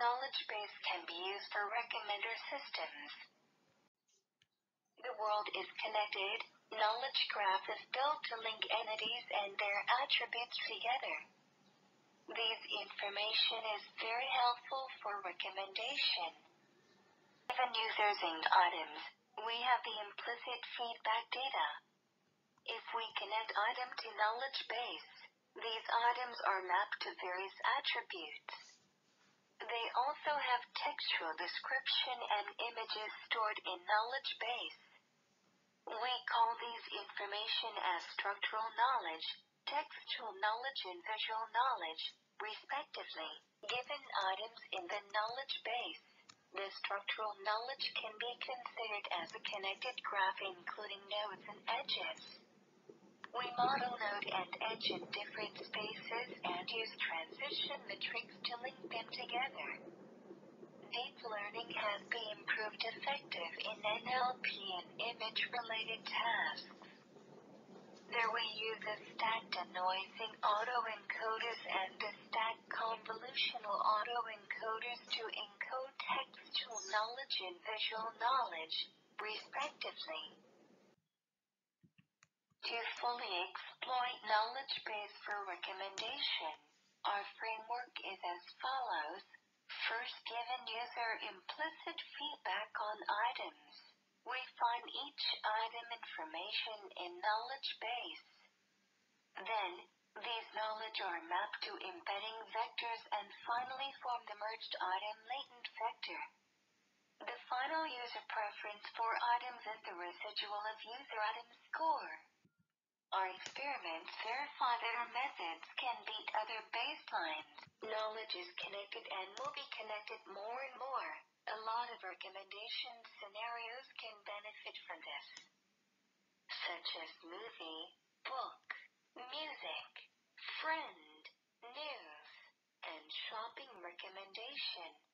knowledge base can be used for recommender systems. The world is connected. Knowledge graph is built to link entities and their attributes together. This information is very helpful for recommendation. Given users and items, we have the implicit feedback data. If we connect item to knowledge base, these items are mapped to various attributes. They also have textual description and images stored in knowledge base. We call these information as structural knowledge, textual knowledge, and visual knowledge, respectively. Given items in the knowledge base, the structural knowledge can be considered as a connected graph including nodes and edges. We model node and edge in different spaces and use transition matrix to link them together. Deep learning has been proved effective in NLP and image-related tasks. There we use the stacked annoying autoencoders and the stacked convolutional autoencoders to encode textual knowledge and visual knowledge, respectively. To fully exploit knowledge base for recommendation, our framework is as follows. First, given user implicit feedback on items. We find each item information in knowledge base. Then, these knowledge are mapped to embedding vectors and finally form the merged item latent vector. The final user preference for items is the residual of user item score. Our experiments verify that our methods can beat other baselines. Knowledge is connected and will be connected more and more. A lot of recommendation scenarios can benefit from this, such as movie, book, music, friend, news, and shopping recommendation.